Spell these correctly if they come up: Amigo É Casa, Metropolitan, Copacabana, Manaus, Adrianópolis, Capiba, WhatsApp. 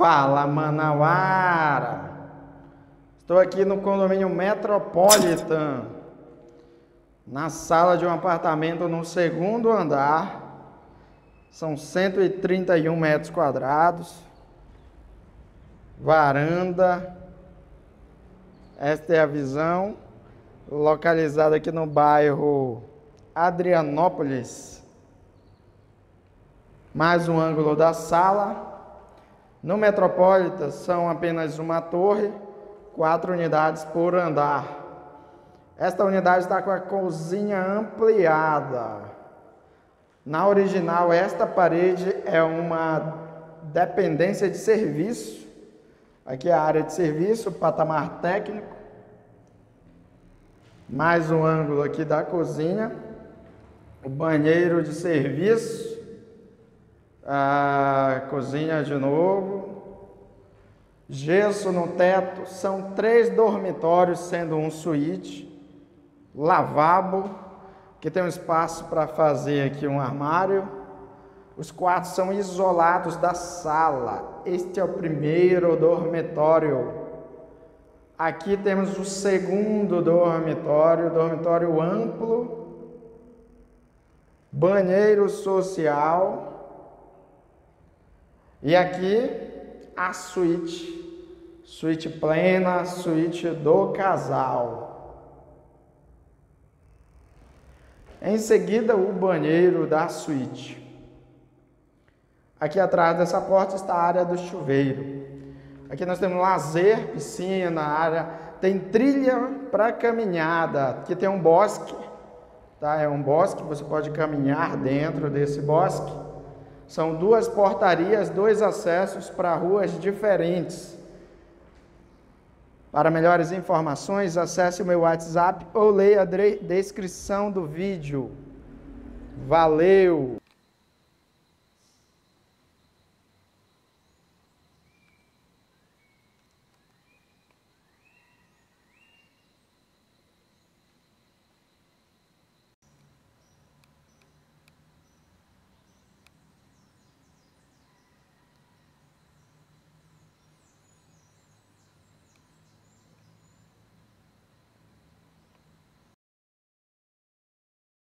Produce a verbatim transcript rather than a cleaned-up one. Fala, Manauara! Estou aqui no condomínio Metropolitan, na sala de um apartamento no segundo andar. São cento e trinta e um metros quadrados, varanda. Esta é a visão, localizada aqui no bairro Adrianópolis. Mais um ângulo da sala. No Metropolitan são apenas uma torre, quatro unidades por andar. Esta unidade está com a cozinha ampliada. Na original, esta parede é uma dependência de serviço. Aqui é a área de serviço, patamar técnico. Mais um ângulo aqui da cozinha. O banheiro de serviço. A cozinha de novo. Gesso no teto, são três dormitórios, sendo um suíte, lavabo, que tem um espaço para fazer aqui um armário. Os quartos são isolados da sala. Este é o primeiro dormitório. Aqui temos o segundo dormitório, dormitório amplo, banheiro social. E aqui a suíte, suíte plena, suíte do casal. Em seguida, o banheiro da suíte. Aqui atrás dessa porta está a área do chuveiro. Aqui nós temos lazer, piscina, área. Tem trilha para caminhada. Aqui tem um bosque, tá? É um bosque, você pode caminhar dentro desse bosque. São duas portarias, dois acessos para ruas diferentes. Para melhores informações, acesse o meu WhatsApp ou leia a descrição do vídeo. Valeu!